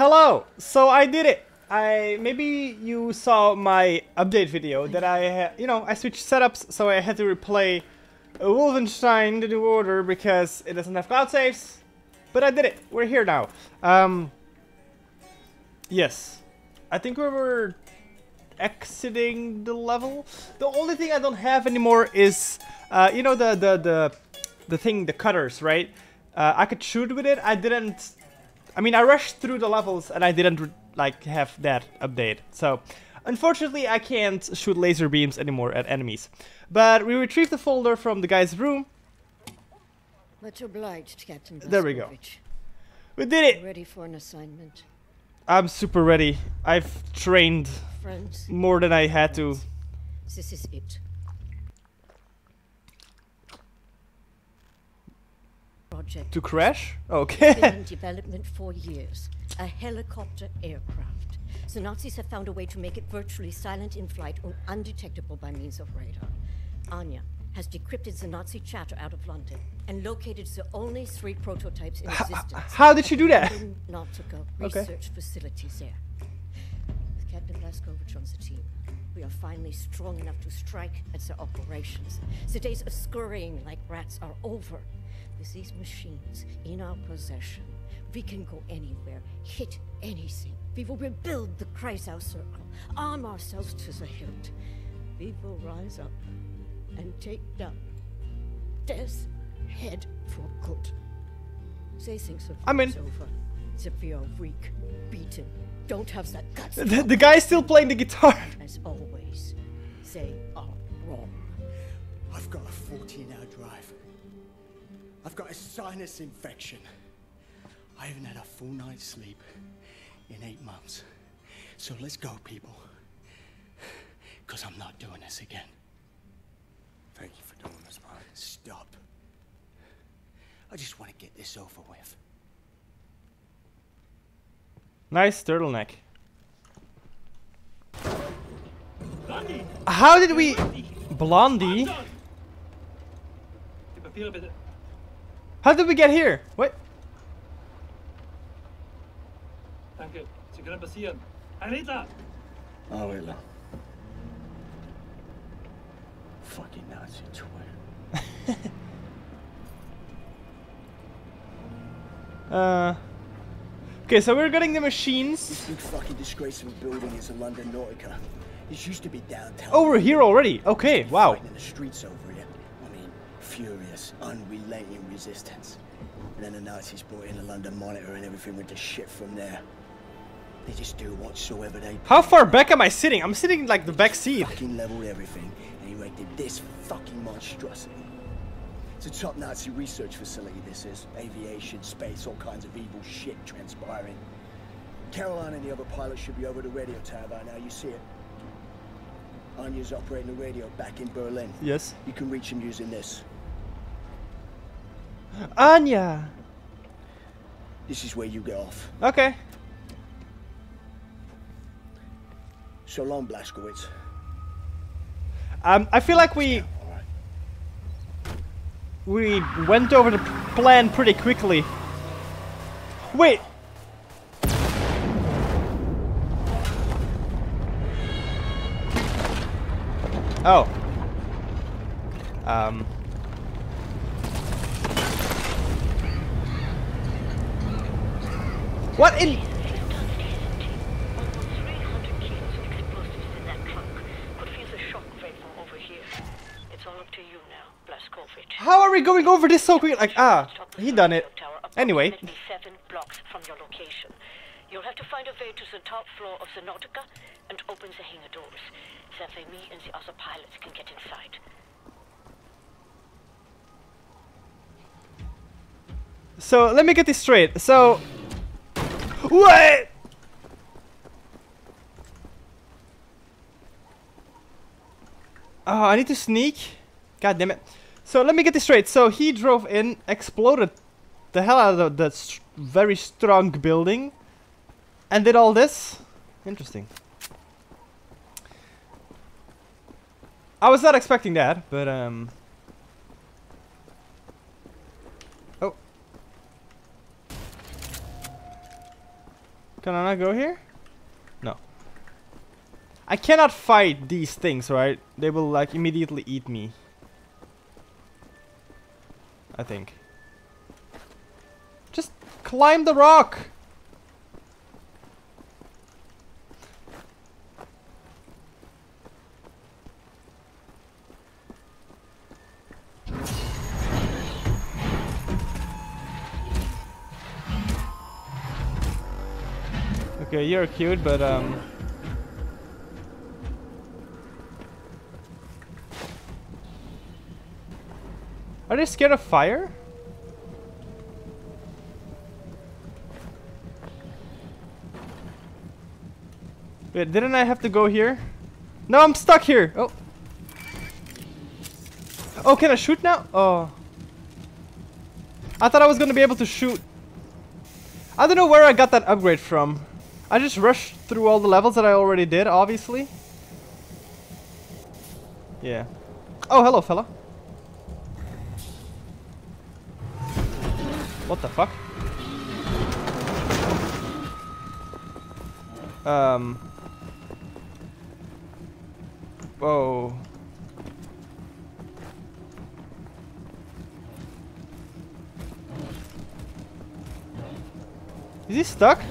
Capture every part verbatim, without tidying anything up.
Hello! So I did it! I maybe you saw my update video that I, you know, I switched setups, so I had to replay Wolfenstein: The New Order because it doesn't have cloud saves. But I did it! We're here now. Um, yes. I think we were exiting the level. The only thing I don't have anymore is, uh, you know, the, the, the, the thing, the cutters, right? Uh, I could shoot with it. I didn't... I mean, I rushed through the levels and I didn't, like, have that update. So, unfortunately, I can't shoot laser beams anymore at enemies. But we retrieved the folder from the guy's room. Much obliged, Captain Blaskovich. There we go. We did it! Ready for an assignment. I'm super ready. I've trained friends. More than I had friends. to. This is it. Project to crash? Okay. Been in development for years. A helicopter aircraft. The Nazis have found a way to make it virtually silent in flight or undetectable by means of radar. Anya has decrypted the Nazi chatter out of London and located the only three prototypes in existence. How, how did she do that? Nautical okay. Research facilities there. With Captain Blaskovich on the team, we are finally strong enough to strike at their operations. The days of scurrying like rats are over. With these machines in our possession, we can go anywhere, hit anything. We will rebuild the Kreisau Circle, arm ourselves to the hilt. We will rise up and take down death's head for good. They think the fight's over. That we are weak, beaten, don't have that guts. The, the guy's still playing the guitar. As always, they are wrong. I've got a fourteen hour drive. I've got a sinus infection. I haven't had a full night's sleep in eight months. So let's go, people. Because I'm not doing this again. Thank you for doing this, Mike. Stop. I just want to get this over with. Nice turtleneck. Blondie. How did we... Blondie? How did we get here? What? Danke. Sie können passieren. Ein Hitler! Oh, Hitler. Fucking Nazi twin. uh. Okay, so we're getting the machines. This big fucking disgraceful building is a London Nautica. It used to be downtown. Oh, we're here already. Okay, wow. In the streets over here. Furious, unrelenting resistance. And then the Nazis brought in a London Monitor and everything went to shit from there. They just do whatsoever they... How far back am I sitting? I'm sitting in, like, the back seat. Fucking leveled everything and erected this fucking monstrosity. It's a top Nazi research facility, this is. Aviation, space, all kinds of evil shit transpiring. Caroline and the other pilots should be over the radio tower by now, you see it. Anya's operating the radio back in Berlin. Yes. You can reach him using this. Anya! This is where you get off. Okay. So long, Blaskowitz. Um, I feel like we... Yeah, right. We went over the plan pretty quickly. Wait! Oh. Um... What in? Almost three hundred kilos of explosives in that truck. Could feel the shock wave from over here. It's all up to you now, Blaskovich. How are we going over this so quick? Like, ah, he done it. Anyway. Seven blocks from your location. You'll have to find a way to the top floor of the Nautica and open the hangar doors. That way, me and the other pilots can get inside. So let me get this straight. So. What? Oh, I need to sneak. God damn it. So let me get this straight. So he drove in, exploded the hell out of that st very strong building, and did all this. Interesting. I was not expecting that, but um. Can I not go here? No. I cannot fight these things, right? They will like immediately eat me, I think. Just climb the rock! Okay, you're cute, but um... are they scared of fire? Wait, didn't I have to go here? No, I'm stuck here! Oh! Oh, can I shoot now? Oh. I thought I was gonna be able to shoot. I don't know where I got that upgrade from. I just rushed through all the levels that I already did, obviously. Yeah. Oh, hello, fella. What the fuck? Um. Whoa. Is he stuck?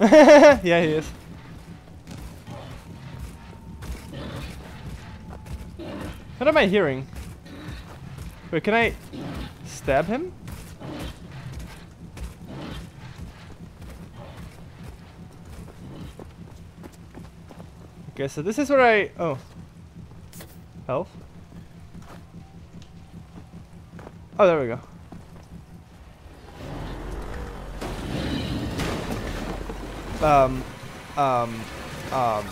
Yeah, he is. What am I hearing? Wait, can I stab him? Okay, so this is where I... oh. Health. Oh, there we go. Um, um, um.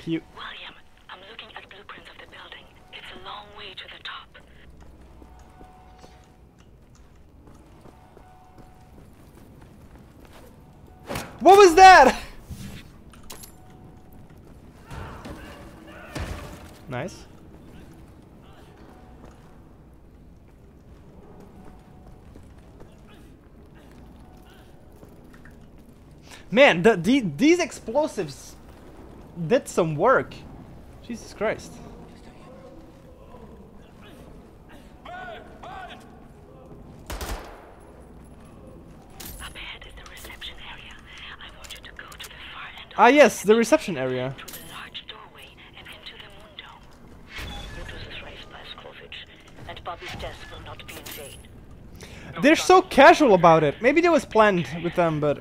Cute. William, I'm looking at blueprints of the building. It's a long way to the top. What was that? Nice. Man, the, the, these explosives did some work. Jesus Christ. Up ahead is the reception area. I want you to go to the far end of ah, yes, the reception area. Through the large doorway and into the moon dome. It was thrice by Scrovitch, and Bobby's death will not be in vain. They're so casual about it. Maybe that was planned with them, but...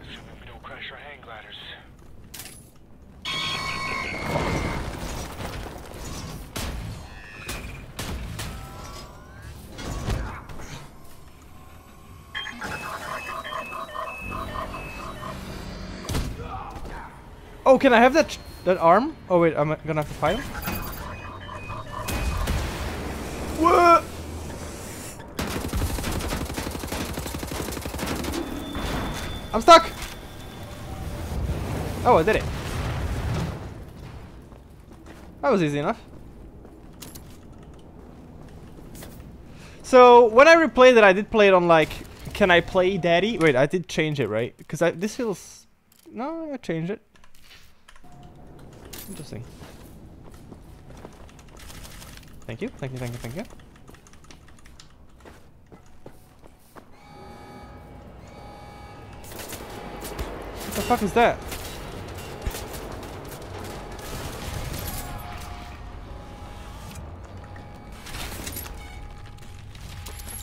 oh, can I have that that arm? Oh wait, I'm gonna have to fight him. What? I'm stuck. Oh, I did it. That was easy enough. So when I replayed it, I did play it on like, can I play Daddy? Wait, I did change it, right? Because I this feels no, I changed it. Interesting. Thank you, thank you, thank you, thank you. What the fuck is that?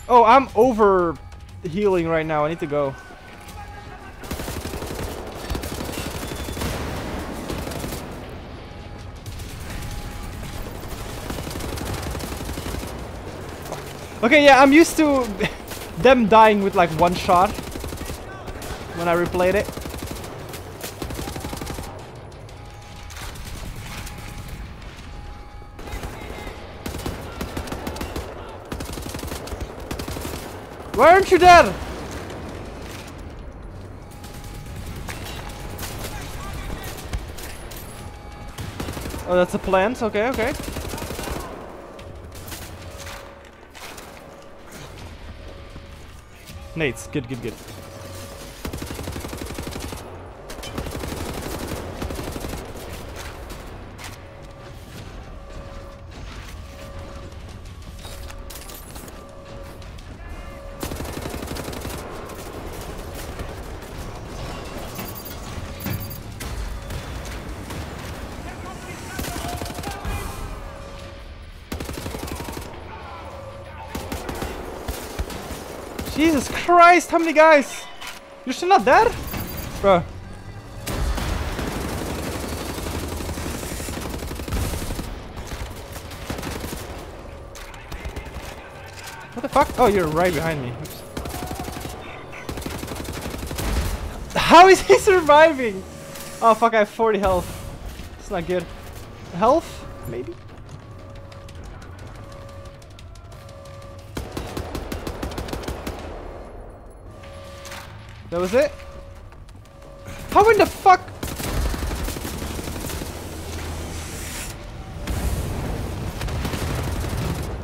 Oh, I'm over healing right now. I need to go. Okay, yeah, I'm used to them dying with like one shot when I replayed it. Why aren't you dead? Oh, that's a plant. Okay, okay. Nades. Good, good, good. Jesus Christ, how many guys? You're still not dead? Bruh. What the fuck? Oh, you're right behind me. Oops. How is he surviving? Oh fuck, I have forty health. It's not good. Health? Maybe? That was it? How in the fuck?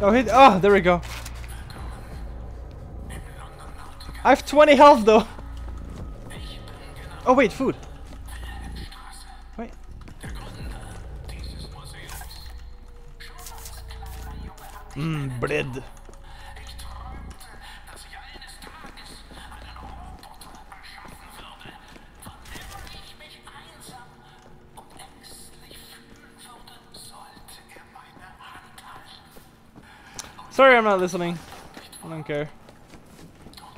Oh, hit. Oh, there we go. I have twenty health though. Oh, wait, food. Wait. Mmm, bread. Sorry, I'm not listening. I don't care. Inside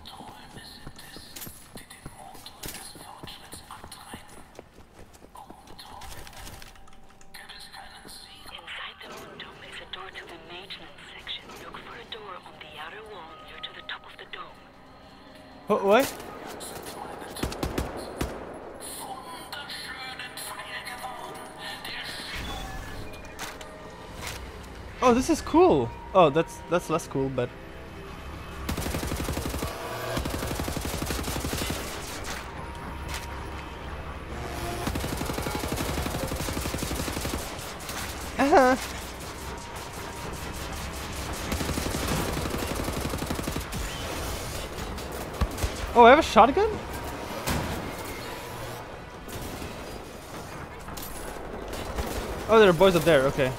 the room dome is a door to the maintenance section. Look for a door on the outer wall near to the top of the dome. What? What? Oh, this is cool. Oh, that's that's less cool, but uh-huh. Oh, I have a shotgun? Oh, there are boys up there. Okay.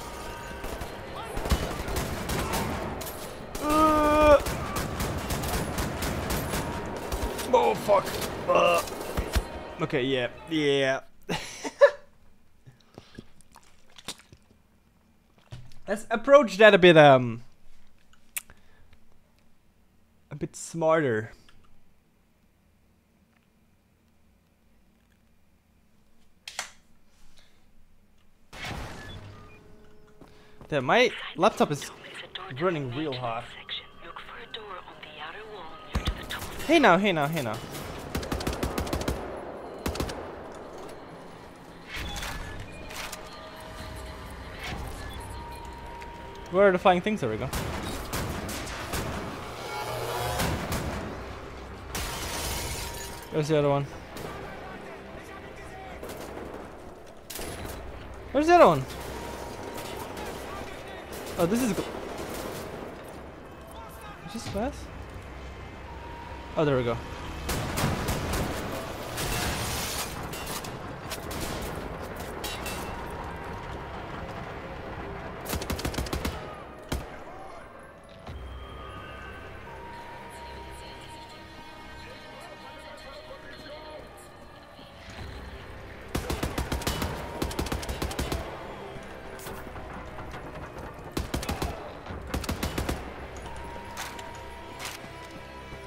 Oh fuck! Uh. Okay, yeah, yeah. Let's approach that a bit, um, a bit smarter. Damn, my laptop is running real hot. Hey now, hey now, hey now. Where are the flying things? There we go. Where's the other one? Where's the other one? Oh, this is good. Is this fast? Oh, there we go.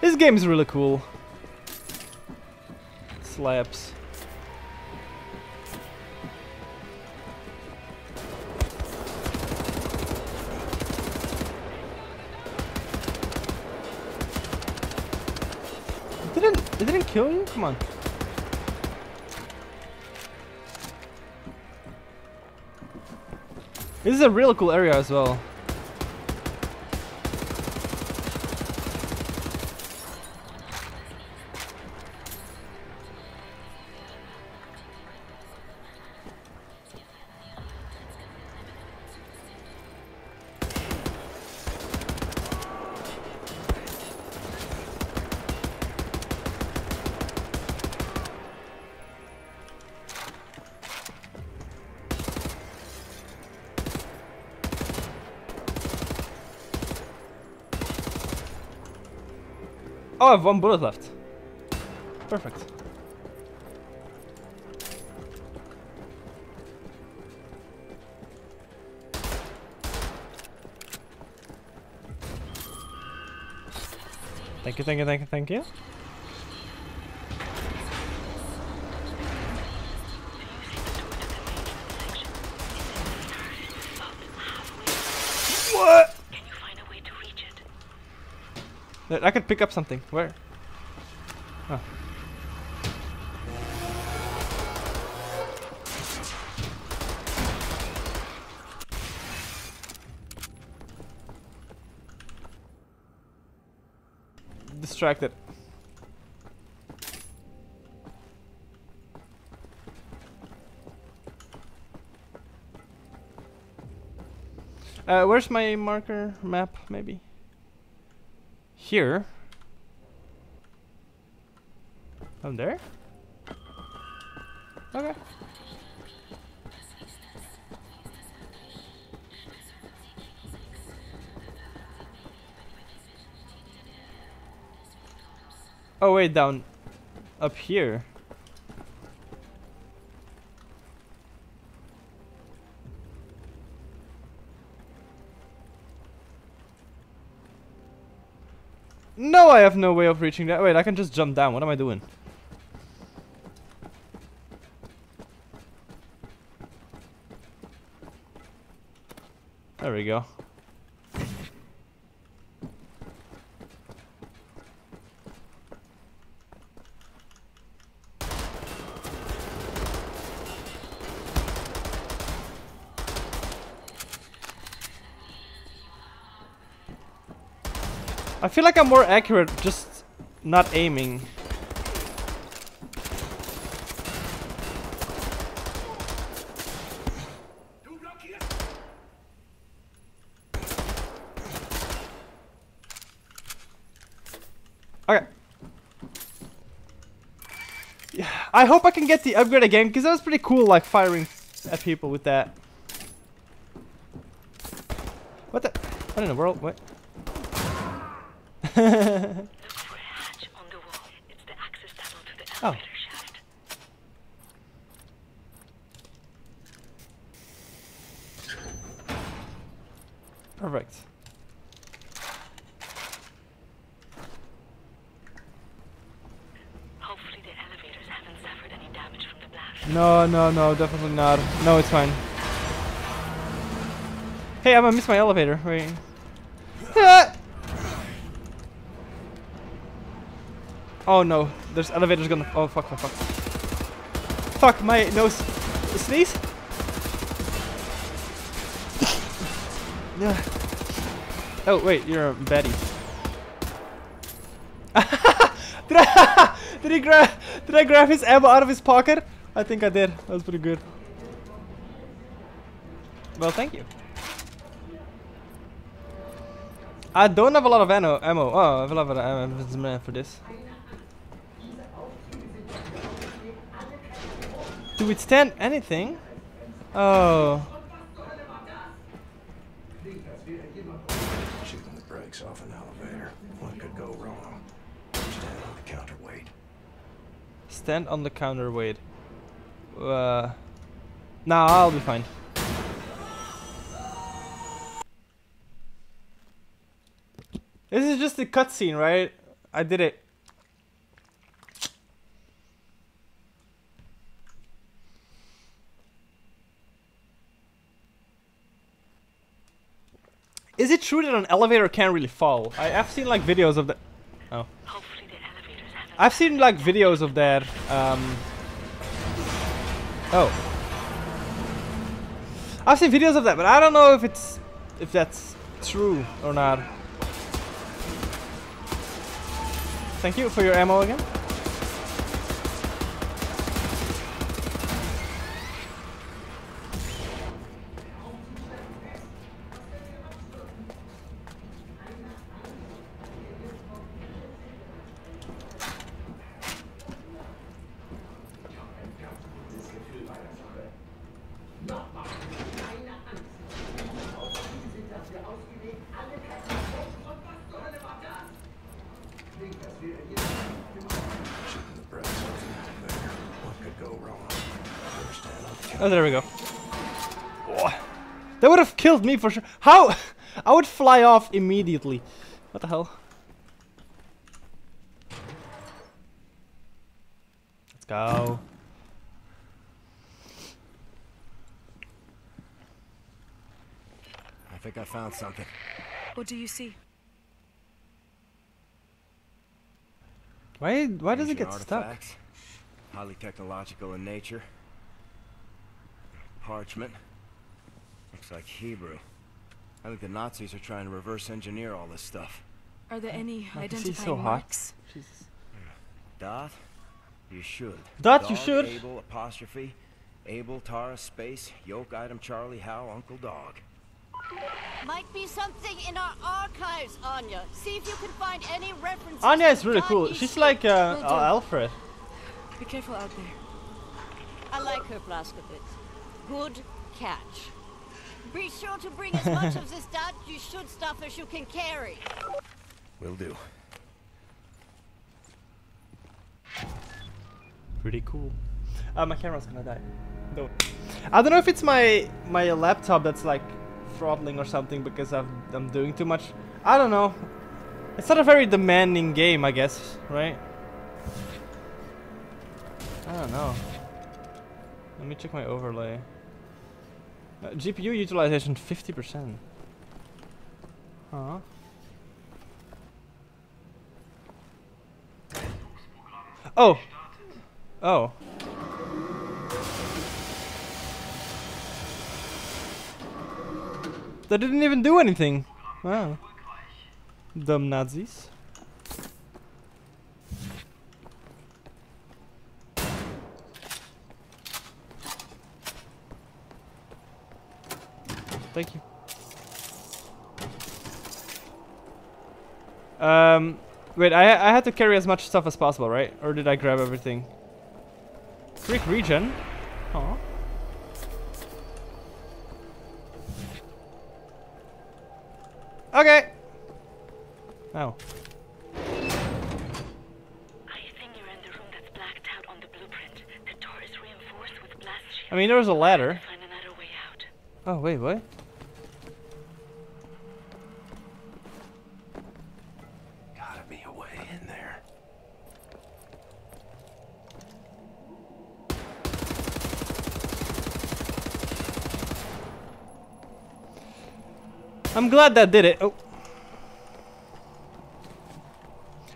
This game is really cool. It slaps. It didn't it didn't kill you? Come on. This is a really cool area as well. Oh, I have one bullet left. Perfect. Thank you, thank you, thank you, thank you. What? Can you find a way to reach it? I could pick up something. Where? Huh. Distracted. Uh, where's my marker map? Maybe here. Down there. Okay. Oh wait, down up here. No, I have no way of reaching that. Wait, I can just jump down. What am I doing? There we go. I feel like I'm more accurate just not aiming. Okay. Yeah, I hope I can get the upgrade again because that was pretty cool, like firing at people with that. What the? What in the world? What? Look for a hatch on the wall. It's the access tunnel to the elevator shaft. Perfect. Hopefully the elevators haven't suffered any damage from the blast. No, no, no, definitely not. No, it's fine. Hey, I'm gonna miss my elevator. Wait. Oh no, there's elevators gonna. Oh fuck, fuck, fuck. Fuck, my nose. Sneeze? Oh wait, you're a baddie. did, I did, he grab, did I grab his ammo out of his pocket? I think I did. That was pretty good. Well, thank you. I don't have a lot of ammo. ammo. Oh, I have a lot of ammo for this. To withstand anything? Oh. Shooting the brakes off an elevator. What could go wrong? Stand on the counterweight. Stand on the counterweight. Uh. Nah, I'll be fine. This is just a cutscene, right? I did it. Is it true that an elevator can't really fall? I, I've seen like videos of that. Oh. Hopefully the elevators haven't I've seen like videos of that. Um, oh. I've seen videos of that, but I don't know if it's if that's true or not. Thank you for your ammo again. Oh, there we go. Oh, that would have killed me for sure. How? I would fly off immediately. What the hell? Let's go. I think I found something. What do you see? Why? Why does it get stuck? Highly technological in nature. Parchment. Looks like Hebrew. I think the Nazis are trying to reverse engineer all this stuff. Are there any identifying marks? Jesus. Dot. You should. Dot. You should. Abel apostrophe. Abel Tara space. Yoke item Charlie Howe Uncle Dog. Might be something in our archives, Anya. See if you can find any references. Anya is really cool. She's like uh, uh, Alfred. Be careful out there. I like her, Blaskovitz. Good catch. Be sure to bring as much of this dot you should stuff as you can carry. Will do. Pretty cool. Uh, my camera's gonna die. No. I don't know if it's my my laptop that's like throttling or something because I've, I'm doing too much. I don't know. It's not a very demanding game, I guess, right? I don't know. Let me check my overlay. Uh, G P U utilization fifty percent. Huh? Oh! Oh. They didn't even do anything. Wow. Dumb Nazis. Thank you. Um, wait, I, I had to carry as much stuff as possible, right? Or did I grab everything? Quick regen. Aww. Okay. Oh. I mean, there was a ladder. Oh, wait, what? I'm glad that did it. Oh,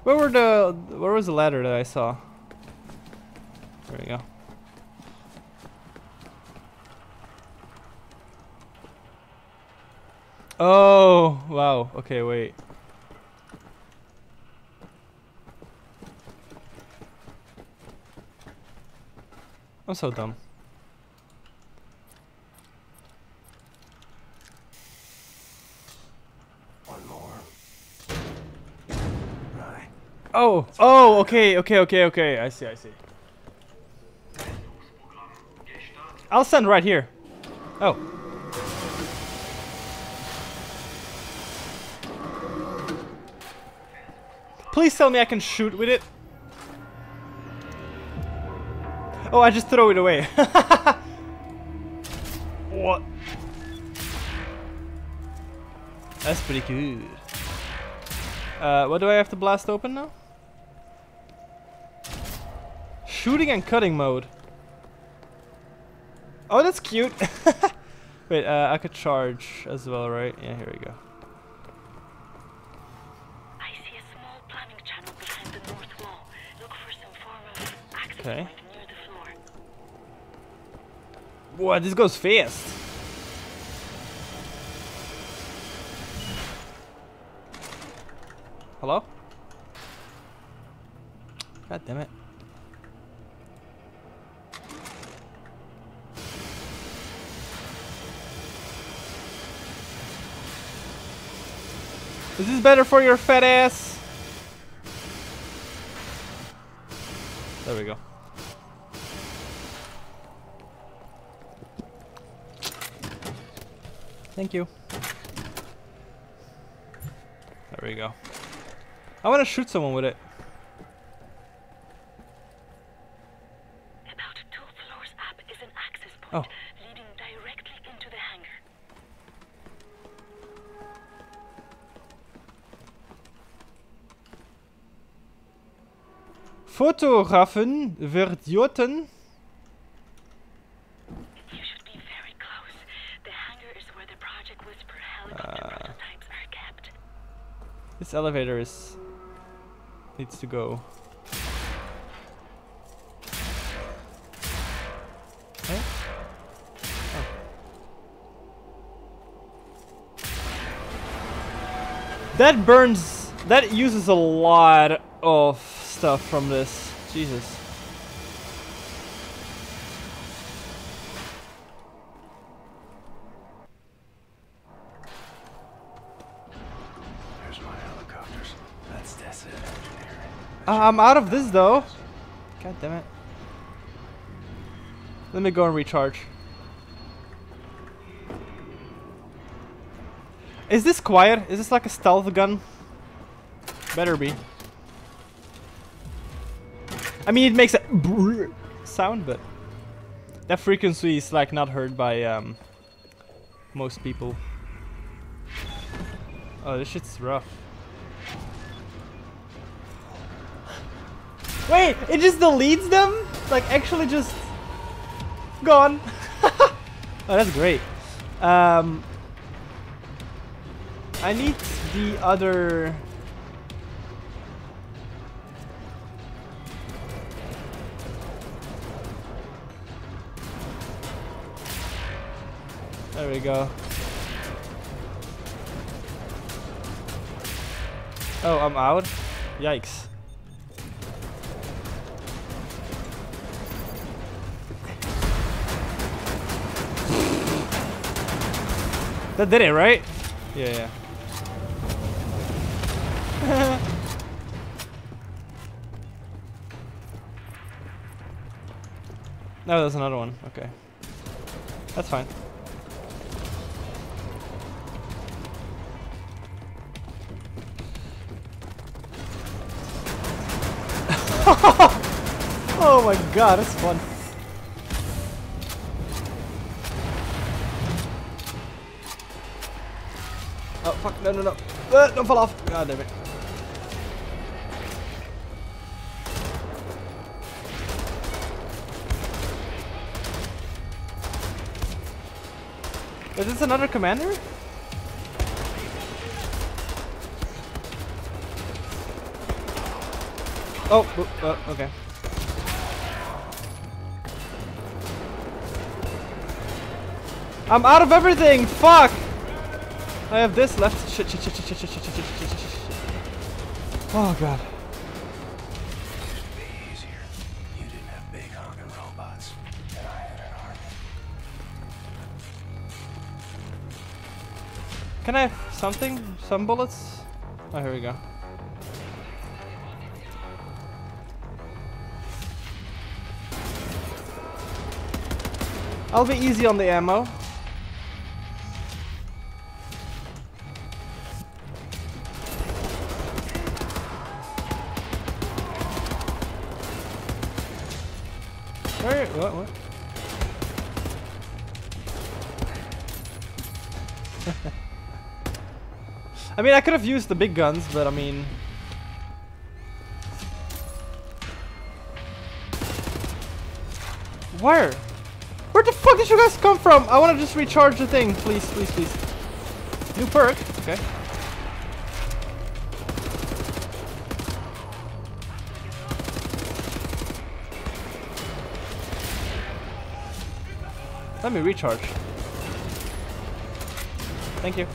where were the? Where was the ladder that I saw? There we go. Oh wow. Okay, wait. I'm so dumb. Oh, oh, okay, okay, okay, okay. I see, I see. I'll send right here. Oh. Please tell me I can shoot with it. Oh, I just throw it away. What? That's pretty good. Uh, what do I have to blast open now? Shooting and cutting mode. Oh, that's cute. Wait, uh, I could charge as well, right? Yeah, here we go. I see a small planning channel behind the north wall. Look for some form of access point near the floor. Whoa, this goes fast. Hello? God damn it. Is this better for your fat ass? There we go. Thank you. There we go. I want to shoot someone with it. About two floors up is an access point. Oh. Fotografen, Verdioten. You should be very close. The hangar is where the Project Whisper helicopter uh, prototypes are kept. This elevator is needs to go. Huh? Oh. That burns. That uses a lot of stuff from this. Jesus. There's my helicopters. That's that's it. Uh, I'm out of this though. God damn it. Let me go and recharge. Is this quiet? Is this like a stealth gun? Better be. I mean, it makes a brrr sound, but that frequency is like not heard by um, most people. Oh, this shit's rough. Wait, it just deletes them? Like actually just gone. Oh, that's great. Um, I need the other. There we go. Oh, I'm out? Yikes. That did it, right? Yeah, yeah. No, there's another one. Okay. That's fine. Oh my god, that's fun. Oh fuck, no, no, no. Uh, don't fall off. God damn it. Is this another commander? Oh, uh, okay. I'm out of everything! Fuck! I have this left. Shit, shit, shit, shit, shit, shit, shit, shit, shit, shit, shit, shit. Oh god. You didn't have big honking robots, and I had an army. Can I have something? Some bullets? Oh, here we go. I'll be easy on the ammo. Alright, what, what? I mean, I could have used the big guns, but I mean... Where? Where the fuck did you guys come from? I want to just recharge the thing. Please, please, please. New perk. Okay. Let me recharge. Thank you.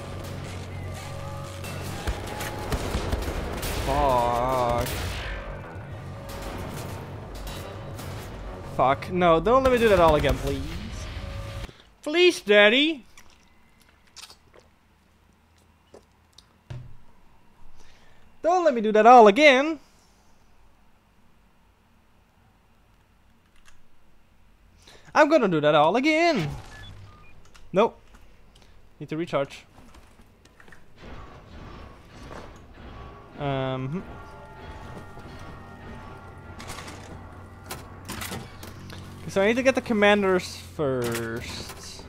Fuck. Fuck. No, don't let me do that all again, please. Please, Daddy. Don't let me do that all again. I'm gonna do that all again. Nope. Need to recharge. Um. So I need to get the commanders first.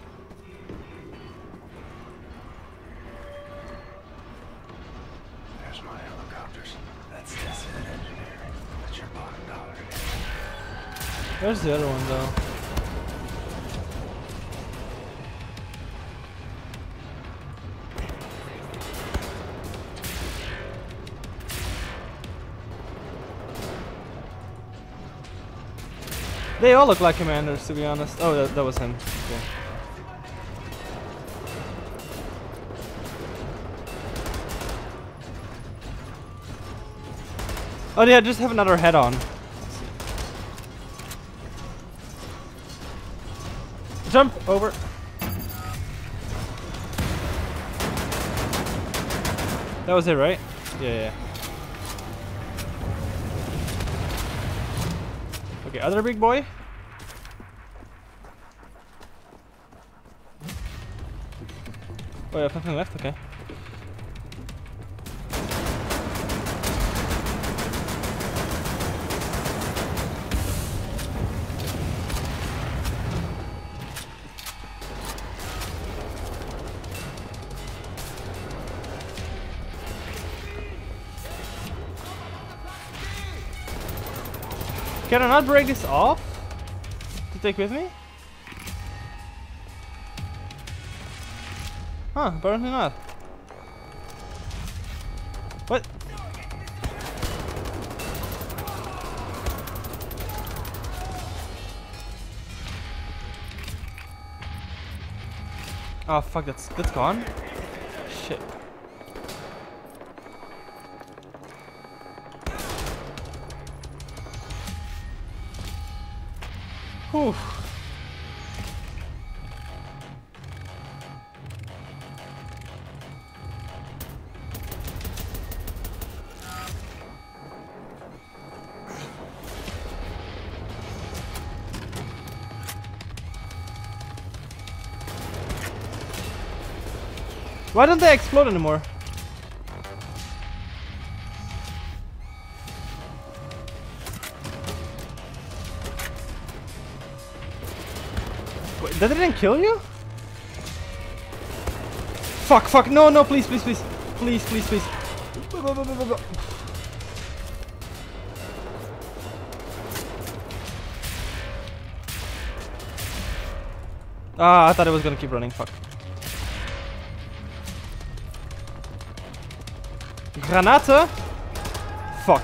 There's my helicopters. That's that's engineering. That's your bottom dollar. Where's the other one though? They all look like commanders, to be honest. Oh, that, that was him. Okay. Oh yeah, just have another head on. Jump over. That was it, right? Yeah, yeah. Okay, other big boy. Oh, yeah, nothing left. Okay. Can I not break this off to take with me? Huh, apparently not. What? Oh fuck, that's that's gone? Shit. Whew. Why don't they explode anymore? That didn't kill you? Fuck, fuck, no, no, please, please, please. Please, please, please. Ah, I thought it was gonna keep running, fuck. Granate? Fuck.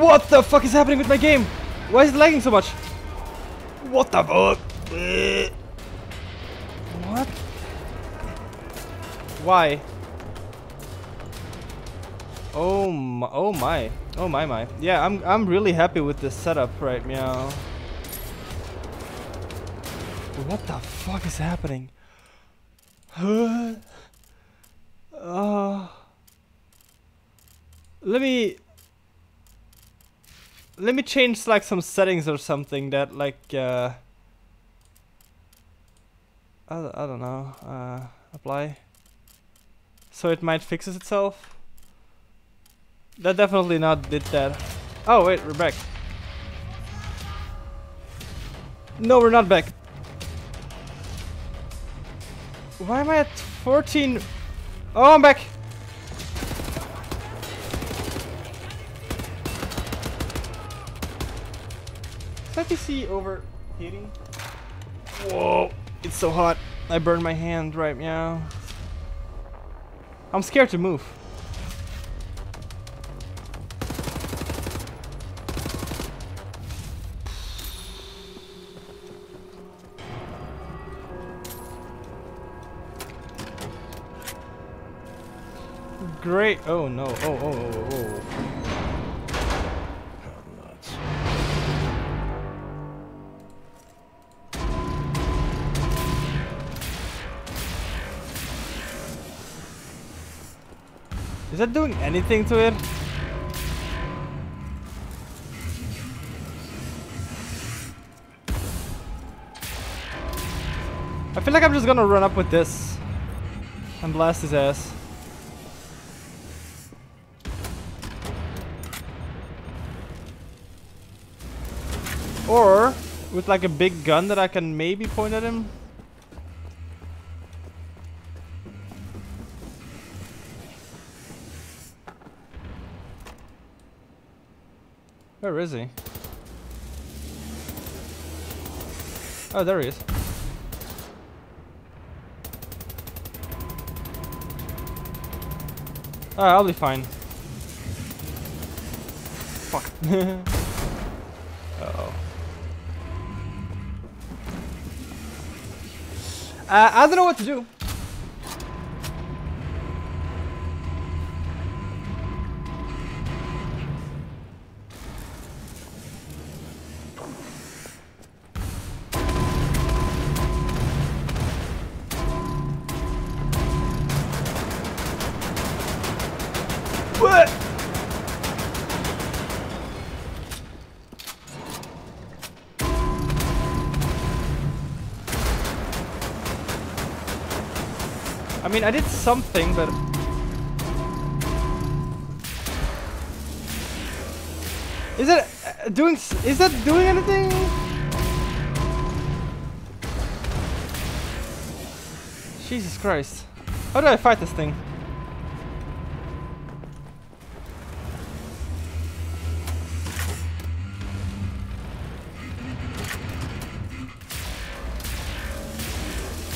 What the fuck is happening with my game? Why is it lagging so much? What the fuck? What? Why? Oh my, oh my, oh my my. Yeah, I'm I'm really happy with this setup right now. What the fuck is happening? Huh? Uh, let me. Let me change like some settings or something that like uh, I, I don't know, uh, apply, so it might fix itself. That definitely not did that. Oh wait, we're back. No, we're not back. Why am I at fourteen? Oh, I'm back. Let me see overheating. Whoa, it's so hot. I burned my hand right now. I'm scared to move. Great. Oh no. Oh, oh, oh, oh. oh. Is that doing anything to it? I feel like I'm just gonna run up with this and blast his ass. Or with like a big gun that I can maybe point at him. Where is he? Oh, there he is. Oh, I'll be fine. Fuck. Uh-oh. Uh, I don't know what to do. I mean, I did something, but... Is that uh, doing... Is that doing anything? Jesus Christ. How do I fight this thing?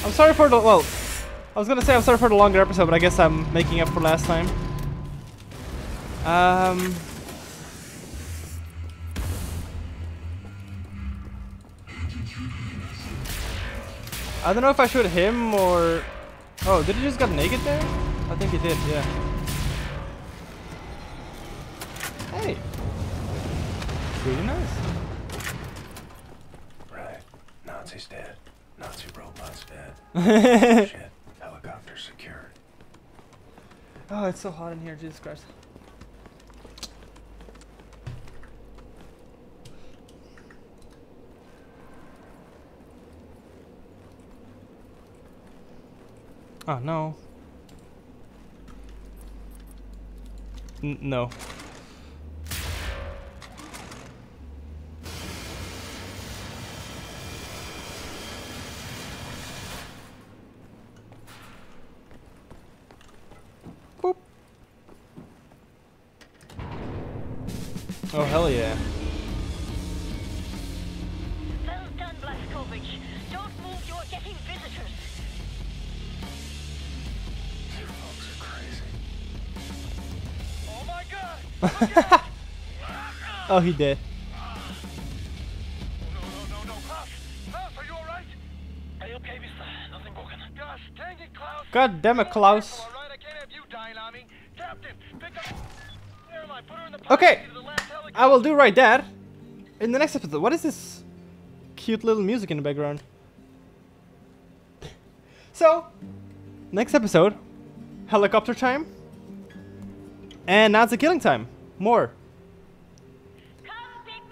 I'm sorry for the... Well... I was gonna say I'm sorry for the longer episode, but I guess I'm making up for last time. Um, I don't know if I shoot him or... Oh, did he just get naked there? I think he did, yeah. Hey! Pretty nice. Right. Nazi's dead. Nazi robot's dead. Shit. Secured. Oh, it's so hot in here, Jesus Christ. Oh, no. N no. Oh, hell yeah. Well done, Blaskovich. Don't move, you're getting visitors. You folks are crazy. Oh my god! Oh, he did. No, no, no, no, Klaus! Klaus, are you alright? Are you okay, mister? Nothing broken. Gosh, dang it, Klaus! God damn it, Klaus! Alright, I can't have you dying on me. Captain, pick up. Okay, I will do right there in the next episode. What is this cute little music in the background? So, next episode, helicopter time, and now it's a killing time. More.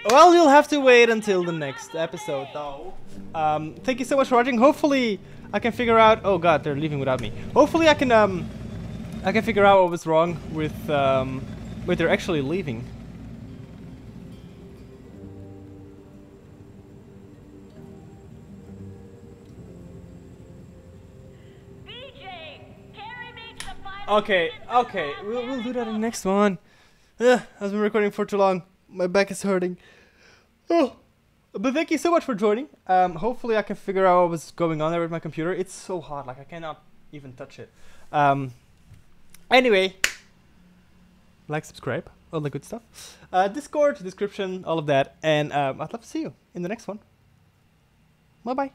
Well, you'll have to wait until the next episode, though. Um, thank you so much for watching. Hopefully, I can figure out. Oh God, they're leaving without me. Hopefully, I can um, I can figure out what was wrong with um. Wait, they're actually leaving. B J, carry me to the final. Okay, okay, we'll, we'll do that in the next one. Ugh, I've been recording for too long. My back is hurting. Oh, but thank you so much for joining. Um, hopefully I can figure out what was going on there with my computer. It's so hot, like I cannot even touch it. Um, anyway. Like, subscribe, all the good stuff. Uh, Discord, description, all of that. And um, I'd love to see you in the next one. Bye-bye.